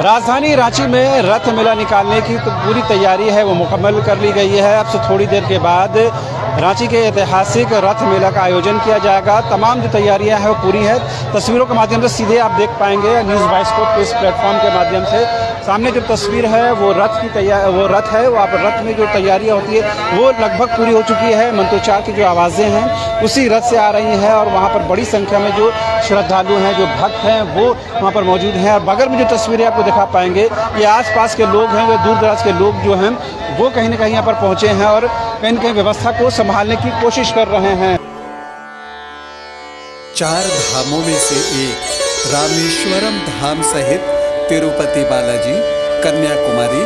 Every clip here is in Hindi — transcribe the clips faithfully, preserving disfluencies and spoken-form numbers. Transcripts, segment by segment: राजधानी रांची में रथ मेला निकालने की तो पूरी तैयारी है वो मुकम्मल कर ली गई है। अब से थोड़ी देर के बाद रांची के ऐतिहासिक रथ मेला का आयोजन किया जाएगा। तमाम जो तैयारियां हैं वो पूरी है। तस्वीरों के माध्यम से सीधे आप देख पाएंगे न्यूज़ बाईस स्कोप इस प्लेटफॉर्म के माध्यम से। सामने जो तस्वीर है वो रथ की तैयार वो रथ है वो आप रथ में जो तैयारियां होती है वो लगभग पूरी हो चुकी है। मंत्रोच्चार की जो आवाज़ें हैं उसी रथ से आ रही हैं और वहाँ पर बड़ी संख्या में जो श्रद्धालु हैं, जो भक्त हैं, वो वहाँ पर मौजूद हैं। और बगल में जो तस्वीरें आपको दिखा पाएंगे ये आसपास के लोग हैं, जो दूर दराज के लोग जो हैं वो कहीं ना कहीं यहाँ पर पहुँचे हैं और कहीं ना कहीं व्यवस्था को संभालने की कोशिश कर रहे हैं। चार धामों में से एक रामेश्वरम धाम सहित तिरुपति बालाजी, कन्याकुमारी,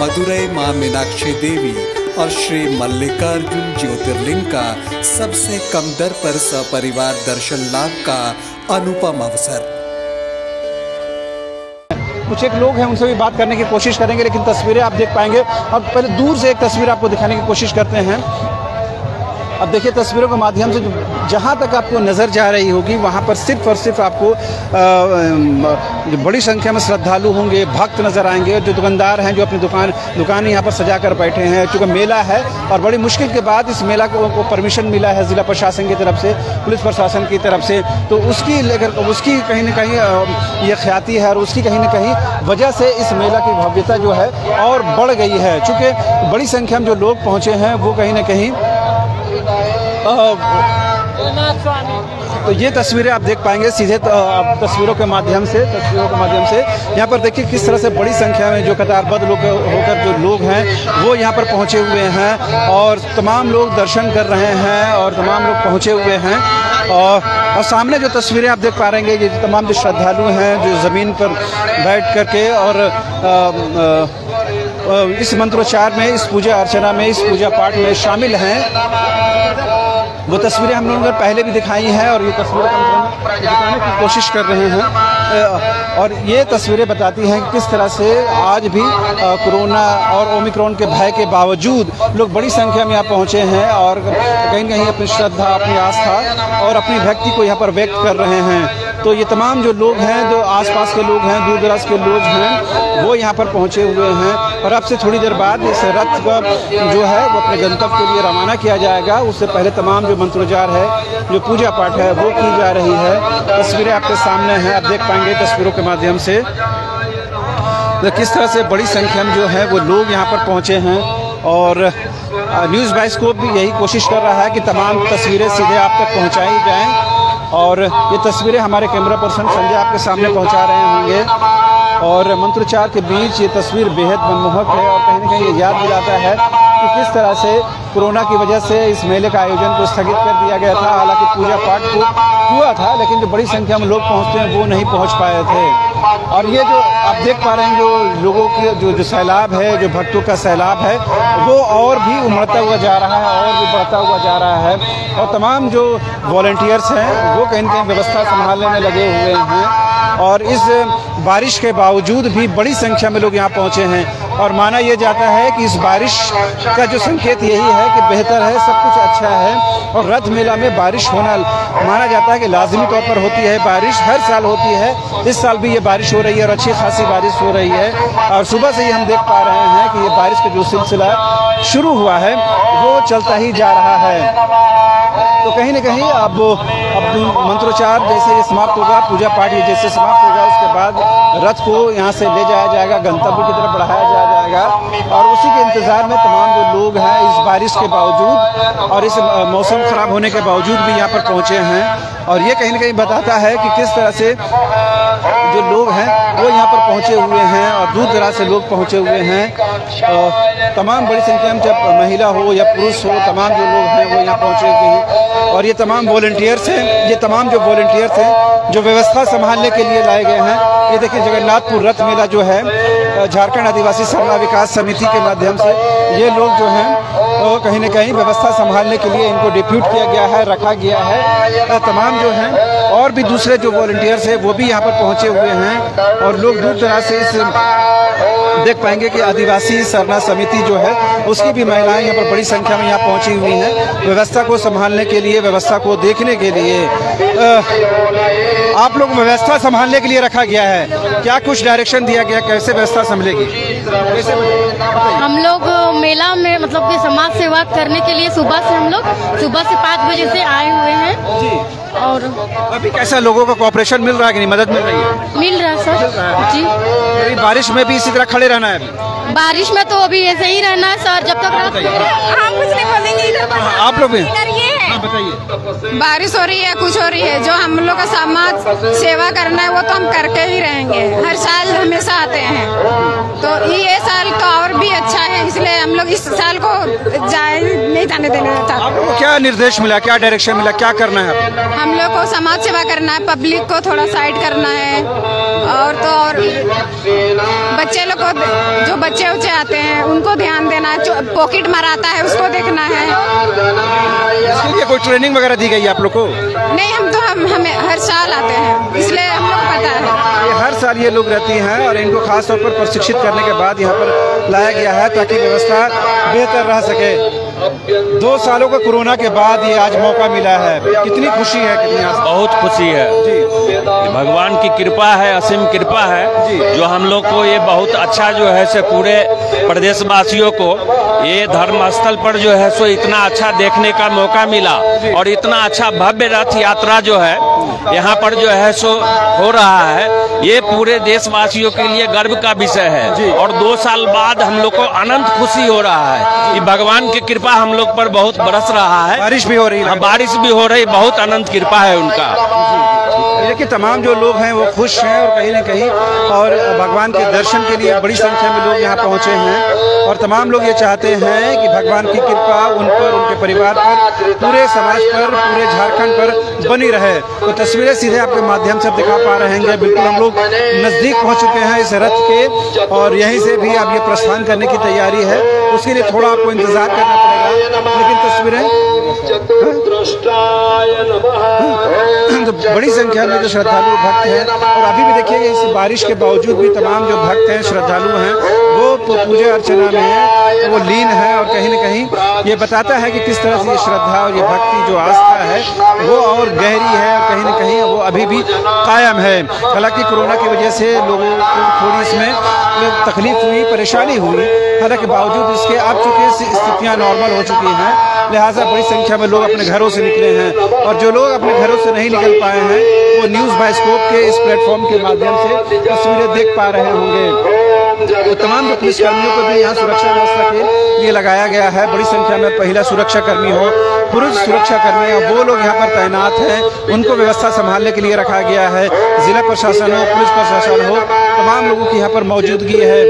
मदुरै माँ मीनाक्षी देवी और श्री मल्लिकार्जुन ज्योतिर्लिंग का सबसे कम दर पर सपरिवार दर्शन लाभ का अनुपम अवसर। कुछ एक लोग हैं, उनसे भी बात करने की कोशिश करेंगे, लेकिन तस्वीरें आप देख पाएंगे। और पहले दूर से एक तस्वीर आपको दिखाने की कोशिश करते हैं। अब देखिए तस्वीरों के माध्यम से जहाँ तक आपको नज़र जा रही होगी वहाँ पर सिर्फ और सिर्फ आपको आ, बड़ी संख्या में श्रद्धालु होंगे, भक्त नज़र आएंगे। जो दुकानदार हैं जो अपनी दुकान दुकान यहाँ पर सजा कर बैठे हैं, चूँकि मेला है और बड़ी मुश्किल के बाद इस मेला को, को परमिशन मिला है ज़िला प्रशासन की तरफ से, पुलिस प्रशासन की तरफ से। तो उसकी लेकर उसकी कहीं ना कहीं ये ख्याति है और उसकी कहीं ना कहीं वजह से इस मेला की भव्यता जो है और बढ़ गई है। चूँकि बड़ी संख्या में जो लोग पहुँचे हैं वो कहीं ना कहीं तो ये तस्वीरें आप देख पाएंगे सीधे तो आप तस्वीरों के माध्यम से तस्वीरों के माध्यम से यहाँ पर देखिए किस तरह से बड़ी संख्या में जो कतारबद्ध लोग होकर जो लोग हैं वो यहाँ पर पहुँचे हुए हैं और तमाम लोग दर्शन कर रहे हैं और तमाम लोग पहुँचे हुए हैं। और, और सामने जो तस्वीरें आप देख पा रहे हैं ये तमाम जो श्रद्धालु हैं जो ज़मीन पर बैठ करके और आ, आ, इस मंत्रोच्चार में, इस पूजा अर्चना में, इस पूजा पाठ में शामिल हैं। वो तस्वीरें हम लोगों ने पहले भी दिखाई हैं और ये तस्वीरें हम लोग दिखाने की कोशिश कर रहे हैं। और ये तस्वीरें बताती हैं कि किस तरह से आज भी कोरोना और ओमिक्रॉन के भय के बावजूद लोग बड़ी संख्या में यहाँ पहुँचे हैं और कहीं ना कहीं अपनी श्रद्धा, अपनी आस्था और अपनी भक्ति को यहाँ पर व्यक्त कर रहे हैं। तो ये तमाम जो लोग हैं, जो आसपास के लोग हैं, दूर दराज के लोग हैं, वो यहाँ पर पहुँचे हुए हैं। और अब से थोड़ी देर बाद इस रथ का जो है वो अपने गंतव्य के लिए रवाना किया जाएगा। उससे पहले तमाम जो मंत्रोच्चार है, जो पूजा पाठ है, वो की जा रही है। तस्वीरें आपके सामने हैं, आप देख पाएंगे तस्वीरों के माध्यम से तो किस तरह से बड़ी संख्या में जो है वो लोग यहाँ पर पहुँचे हैं। और न्यूज़ बाईस स्कोप भी यही कोशिश कर रहा है कि तमाम तस्वीरें सीधे आप तक पहुँचाई जाएँ। और ये तस्वीरें हमारे कैमरा पर्सन संजय आपके सामने पहुँचा रहे होंगे। और मंत्रोच्चार के बीच ये तस्वीर बेहद मनमोहक है और कहीं ना कहीं ये याद दिलाता है कि किस तरह से कोरोना की वजह से इस मेले का आयोजन को स्थगित कर दिया गया था। हालांकि पूजा पाठ को हुआ था, लेकिन जो बड़ी संख्या में लोग पहुंचते हैं वो नहीं पहुंच पाए थे। और ये जो आप देख पा रहे हैं जो लोगों की जो जो सैलाब है, जो भक्तों का सैलाब है, वो और भी उमड़ता हुआ जा रहा है और भी बढ़ता हुआ जा रहा है। और तमाम जो वॉलंटियर्स हैं वो कहीं ना कहीं व्यवस्था संभालने में लगे हुए हैं। और इस बारिश के बावजूद भी बड़ी संख्या में लोग यहाँ पहुँचे हैं। और माना यह जाता है कि इस बारिश का जो संकेत यही है कि बेहतर है, सब कुछ अच्छा है। और रथ मेला में बारिश होना माना जाता है कि लाजमी तौर पर होती है। बारिश हर साल होती है, इस साल भी ये बारिश हो रही है और अच्छी खासी बारिश हो रही है। और सुबह से ही हम देख पा रहे हैं कि ये बारिश का जो सिलसिला शुरू हुआ है वो चलता ही जा रहा है। तो कहीं ना कहीं अब अब मंत्रोच्चार जैसे ये समाप्त होगा, पूजा पाठ ये जैसे समाप्त होगा, उसके बाद रथ को यहाँ से ले जाया जाएगा, गंतव्य की तरफ बढ़ाया जाया जाएगा। और उसी के इंतज़ार में तमाम जो लोग हैं इस बारिश के बावजूद और इस मौसम ख़राब होने के बावजूद भी यहाँ पर पहुँचे हैं। और ये कहीं ना कहीं बताता है कि किस तरह से जो लोग हैं वो यहाँ पर पहुँचे हुए हैं और दूर दराज से लोग पहुँचे हुए हैं। तमाम बड़ी संख्या में, जब महिला हो या पुरुष हो, तमाम जो लोग हैं वो यहाँ पहुँचे हुए हैं। और ये तमाम वॉलंटियर्स हैं, ये तमाम जो वॉलंटियर्स हैं जो व्यवस्था संभालने के लिए लाए गए हैं। ये देखिए जगन्नाथपुर रथ मेला जो है झारखंड आदिवासी सरना विकास समिति के माध्यम से ये लोग जो हैं वो तो कहीं ना कहीं व्यवस्था संभालने के लिए इनको डिप्यूट किया गया है, रखा गया है। तमाम जो हैं और भी दूसरे जो वॉलंटियर्स हैं वो भी यहाँ पर पहुँचे हुए हैं और लोग दूर दराज से इस देख पाएंगे कि आदिवासी सरना समिति जो है उसकी भी महिलाएं यहाँ पर बड़ी संख्या में यहाँ पहुँची हुई हैं व्यवस्था को संभालने के लिए, व्यवस्था को देखने के लिए। आप लोग व्यवस्था संभालने के लिए रखा गया है, क्या कुछ डायरेक्शन दिया गया, कैसे व्यवस्था संभलेगी? हम लोग मेला में मतलब कि समाज सेवा करने के लिए सुबह से हम लोग सुबह से पाँच बजे से आए हुए हैं जी। और अभी कैसा लोगों का कोऑपरेशन मिल रहा है कि नहीं, मदद मिल रही है? मिल रहा है सर जी। बारिश में भी इसी तरह खड़े रहना है? बारिश में तो अभी ऐसे ही रहना है सर, जब तक हम कुछ नहीं बोलेंगे। आप लोग बताइए, बारिश हो रही है कुछ हो रही है, जो हम लोग का समाज सेवा करना है वो तो हम करके ही रहेंगे। हर साल हमेशा आते हैं, तो ये साल तो और भी अच्छा है, इसलिए हम लोग इस साल को जाए नहीं जाने देना चाहते। आप लोग को क्या निर्देश मिला, क्या डायरेक्शन मिला, क्या करना है? हम लोग को समाज सेवा करना है, पब्लिक को थोड़ा साइड करना है, और तो और बच्चे लोग को, जो बच्चे उच्चे आते हैं उनको ध्यान देना है, जो पॉकेट मारता है उसको देखना है। इसलिए कोई ट्रेनिंग वगैरह दी गई आप लोग को? नहीं, हम तो हम हमें हर साल आते हैं इसलिए हम लोग पता है। ये हर साल ये लोग रहती हैं और इनको खास तौर पर प्रशिक्षित करने के बाद यहाँ पर लाया गया है ताकि व्यवस्था बेहतर रह सके। दो सालों का कोरोना के बाद ये आज मौका मिला है, कितनी खुशी है? कितनी बहुत खुशी है जी। भगवान की कृपा है, असीम कृपा है जी, जो हम लोग को ये बहुत अच्छा जो है से पूरे प्रदेशवासियों को ये धर्मस्थल पर जो है सो इतना अच्छा देखने का मौका मिला, और इतना अच्छा भव्य रथ यात्रा जो है यहाँ पर जो है सो हो रहा है, ये पूरे देशवासियों के लिए गर्व का विषय है। और दो साल बाद हम लोग को अनंत खुशी हो रहा है कि भगवान की कृपा हम लोग पर बहुत बरस रहा है, बारिश भी हो रही है, बारिश भी हो रही, बहुत अनंत कृपा है उनका। लेकिन तमाम जो लोग हैं वो खुश हैं और कहीं ना कहीं और भगवान के दर्शन के लिए बड़ी संख्या में लोग यहाँ पहुँचे हैं, और तमाम लोग ये चाहते हैं कि भगवान की कृपा उन पर, उनके परिवार पर, पूरे समाज पर, पूरे झारखंड पर बनी रहे। तो तस्वीरें सीधे आपके माध्यम से दिखा पा रहे हैं, बिल्कुल हम लोग नज़दीक पहुँच चुके हैं इस रथ के, और यहीं से भी अब ये प्रस्थान करने की तैयारी है, उसके लिए थोड़ा आपको इंतजार करना पड़ेगा। लेकिन तस्वीरें तो बड़ी संख्या में जो श्रद्धालु भक्त हैं, और अभी भी देखिए इस बारिश के बावजूद भी तमाम जो भक्त हैं, श्रद्धालु हैं, वो पूजा अर्चना में हैं, वो लीन हैं, और कहीं ना कहीं ये बताता है कि किस तरह से ये श्रद्धा और ये भक्ति जो आस्था है वो और गहरी है, और कहीं ना कहीं वो अभी भी कायम है। हालांकि कोरोना की वजह से लोगों को थोड़ी इसमें तकलीफ हुई, परेशानी हुई, हालांकि बावजूद इसके अब चुके स्थितियाँ नॉर्मल हो चुकी हैं, लिहाजा बड़ी संख्या में लोग अपने घरों से निकले हैं, और जो लोग अपने घरों से नहीं निकल पाए हैं वो न्यूज़ बाईस्कोप के इस प्लेटफॉर्म के माध्यम से तस्वीरें देख पा रहे होंगे। तो तमाम जो पुलिसकर्मियों को भी यहाँ सुरक्षा व्यवस्था के लिए लगाया गया है, बड़ी संख्या में महिला सुरक्षाकर्मी हो, पुरुष सुरक्षाकर्मी हो, वो लोग यहाँ पर तैनात हैं, उनको व्यवस्था संभालने के लिए रखा गया है। जिला प्रशासन हो, पुलिस प्रशासन हो, तमाम लोगों की यहाँ पर मौजूदगी है,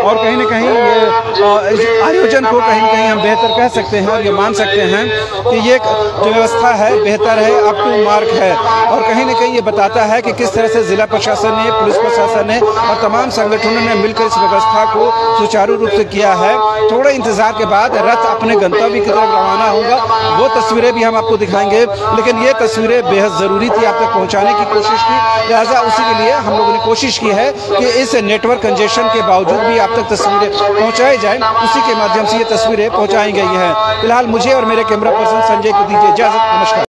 और कहीं ना कहीं ये आयोजन को कहीं ना कहीं हम बेहतर कह सकते हैं, और ये मान सकते हैं कि ये जो व्यवस्था है बेहतर है, अप टू मार्क है, और कहीं ना कहीं ये बताता है कि किस तरह से जिला प्रशासन ने, पुलिस प्रशासन ने और तमाम संगठनों ने मिलकर इस व्यवस्था को सुचारू रूप से किया है। थोड़े इंतजार के बाद रथ अपने गंतव्य की तरफ रवाना होगा, वो तस्वीरें भी हम आपको दिखाएंगे, लेकिन ये तस्वीरें बेहद ज़रूरी थी आप तक पहुंचाने की कोशिश की, लिहाजा उसी के लिए हम लोगों ने कोशिश की है कि इस नेटवर्क कंजेशन के बावजूद भी आप तक तस्वीरें पहुंचाई जाए, उसी के माध्यम से ये तस्वीरें पहुँचाई गई हैं। फिलहाल मुझे और मेरे कैमरा पर्सन संजय को दीजिए इजाज़त, नमस्कार।